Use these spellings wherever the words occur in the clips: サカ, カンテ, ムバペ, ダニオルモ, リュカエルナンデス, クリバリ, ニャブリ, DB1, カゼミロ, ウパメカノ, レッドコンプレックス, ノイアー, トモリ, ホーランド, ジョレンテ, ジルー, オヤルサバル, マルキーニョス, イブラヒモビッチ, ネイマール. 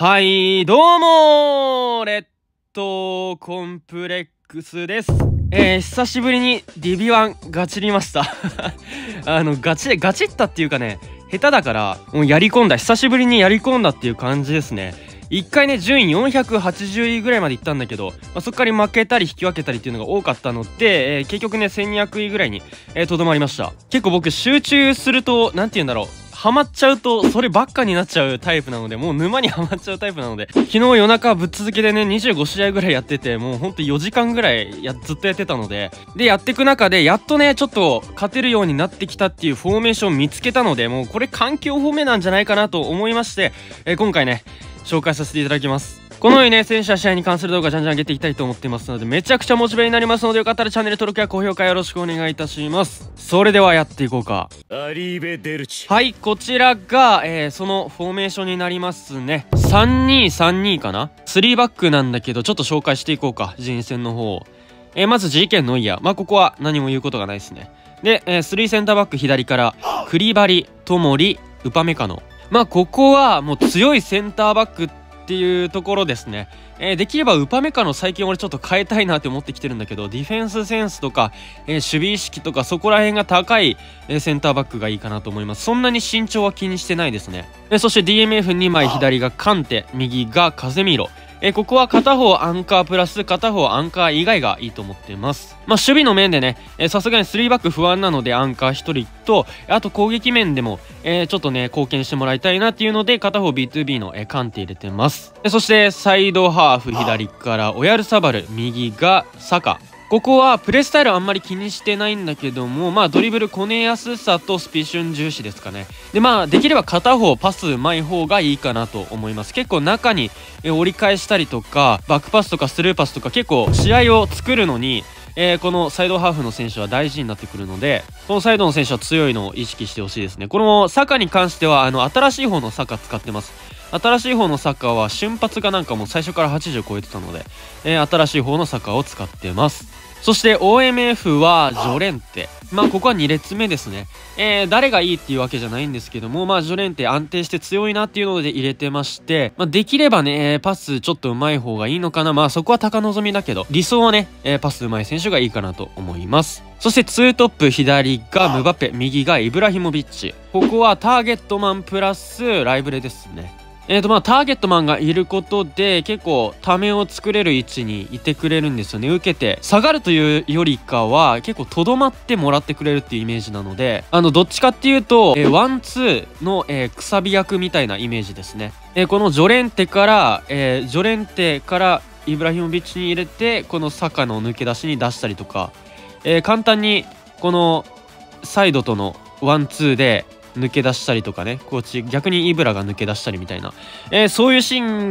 はい、どうもー、レッドコンプレックスです。久しぶりに DB1 ガチりました。ガチったっていうかね、下手だから、もう久しぶりにやり込んだっていう感じですね。一回ね、順位480位ぐらいまで行ったんだけど、そっから負けたり引き分けたりっていうのが多かったので、結局ね、1200位ぐらいにとどまりました。結構僕、集中すると、なんて言うんだろう。ハマっちゃうとそればっかになっちゃうタイプなので、もう沼にハマっちゃうタイプなので、昨日夜中ぶっ続けでね25試合ぐらいやってて、もうほんと4時間ぐらいずっとやってたので、やってく中でやっとねちょっと勝てるようになってきたっていうフォーメーション見つけたので、もうこれ環境方面なんじゃないかなと思いまして、今回ね紹介させていただきます。このようにね、選手や試合に関する動画じゃんじゃん上げていきたいと思っていますので、めちゃくちゃモチベになりますので、よかったらチャンネル登録や高評価よろしくお願いいたします。それではやっていこうか。アリーベデルチ。はい、こちらが、そのフォーメーションになりますね。3-2-3-2 かな ?3 バックなんだけど、ちょっと紹介していこうか。人選の方を。まず GK ノイアー。ここは何も言うことがないですね。で、3センターバック左から、クリバリ、トモリ、ウパメカノ。ここはもう強いセンターバックっていうところですね。できればウパメカの最近俺ちょっと変えたいなって思ってきてるんだけど、ディフェンスセンスとか、守備意識とかそこら辺が高い、センターバックがいいかなと思います。そんなに身長は気にしてないですね。そして DMF2 枚左がカンテ、右がカゼミロ。ここは片方アンカープラス片方アンカー以外がいいと思っています。守備の面でね、さすがに3バック不安なのでアンカー1人と、あと攻撃面でも、ちょっとね、貢献してもらいたいなっていうので、片方 B2B のカンテ入れてます。そして、サイドハーフ左からオヤルサバル、右がサカ。ここはプレースタイルあんまり気にしてないんだけども、ドリブルこねやすさとスピーシュン重視ですかね。で、できれば片方パスうまい方がいいかなと思います。結構中に折り返したりとか、バックパスとかスルーパスとか結構試合を作るのに、このサイドハーフの選手は大事になってくるので、このサイドの選手は強いのを意識してほしいですね。このサカに関しては、新しい方のサカ使ってます。新しい方のサッカーは瞬発がなんかもう最初から80超えてたので、新しい方のサッカーを使ってます。そして OMF はジョレンテ。ここは2列目ですね。誰がいいっていうわけじゃないんですけども、ジョレンテ安定して強いなっていうので入れてまして、できればね、パスちょっと上手い方がいいのかな。そこは高望みだけど、理想はね、パス上手い選手がいいかなと思います。そして2トップ左がムバペ、右がイブラヒモビッチ。ここはターゲットマンプラスライブレですね。ターゲットマンがいることで、結構、ためを作れる位置にいてくれるんですよね。受けて、下がるというよりかは、結構、とどまってもらってくれるっていうイメージなので、どっちかっていうと、ワン、ツーの、くさび役みたいなイメージですね。このジョレンテから、イブラヒモビッチに入れて、このサカの抜け出しに出したりとか、簡単に、この、サイドとのワン、ツーで、抜け出したりとかね、こっち逆にイブラが抜け出したりみたいな、そういうシー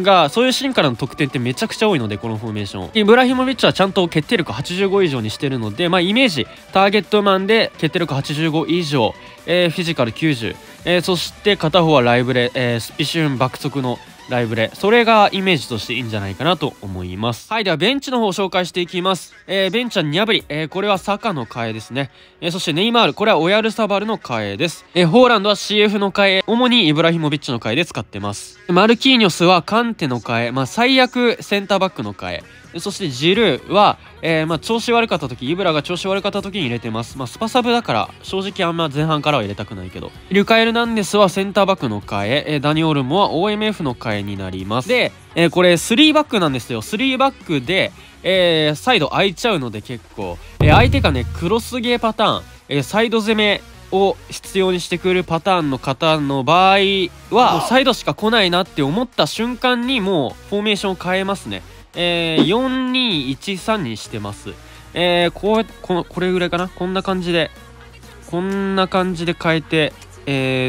ンからの得点ってめちゃくちゃ多いので、このフォーメーションイブラヒモビッチはちゃんと決定力85以上にしてるので、イメージターゲットマンで決定力85以上、フィジカル90、そして片方はライブレ、スピシューン爆速のライブレ、それがイメージとしていいんじゃないかなと思います。はい、ではベンチの方を紹介していきます。ベンチはニャブリ、これはサカの替えですね。そしてネイマール、これはオヤルサバルの替えです。ホーランドは CF の替え、主にイブラヒモビッチの替えで使ってます。マルキーニョスはカンテの替え、最悪センターバックの替え。そしてジルーは、調子悪かった時、イブラが調子悪かった時に入れてます。スパサブだから正直あんま前半からは入れたくないけど、リュカエルナンデスはセンターバックの替え、ダニオルモは OMF の替えになります。で、これ3バックなんですよ。3バックで、サイド空いちゃうので結構、相手がねクロスゲーパターン、サイド攻めを必要にしてくるパターンの方の場合はサイドしか来ないなって思った瞬間にもうフォーメーションを変えますね。4-2-1-3 にしてます。これぐらいかな。こんな感じで変えて、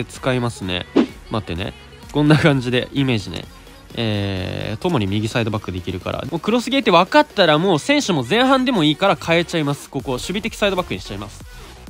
使いますね。待ってね。こんな感じでイメージね。ともに右サイドバックできるから、もうクロスゲーって分かったらもう選手も前半でもいいから変えちゃいます。ここ、守備的サイドバックにしちゃいます。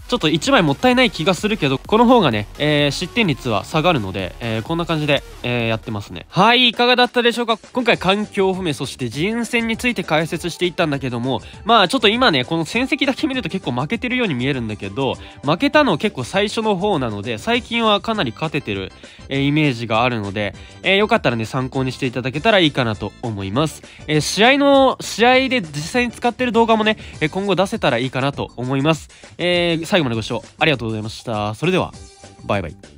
ちょっと1枚もったいない気がするけど、この方がね、失点率は下がるので、こんな感じで、やってますね。はい、いかがだったでしょうか。今回環境を褒め、そして人選について解説していったんだけども、まあちょっと今ね、この戦績だけ見ると結構負けてるように見えるんだけど、負けたの結構最初の方なので、最近はかなり勝ててる、イメージがあるので、よかったらね、参考にしていただけたらいいかなと思います。試合で実際に使ってる動画もね、今後出せたらいいかなと思います。最後までご視聴ありがとうございました。それでは、バイバイ。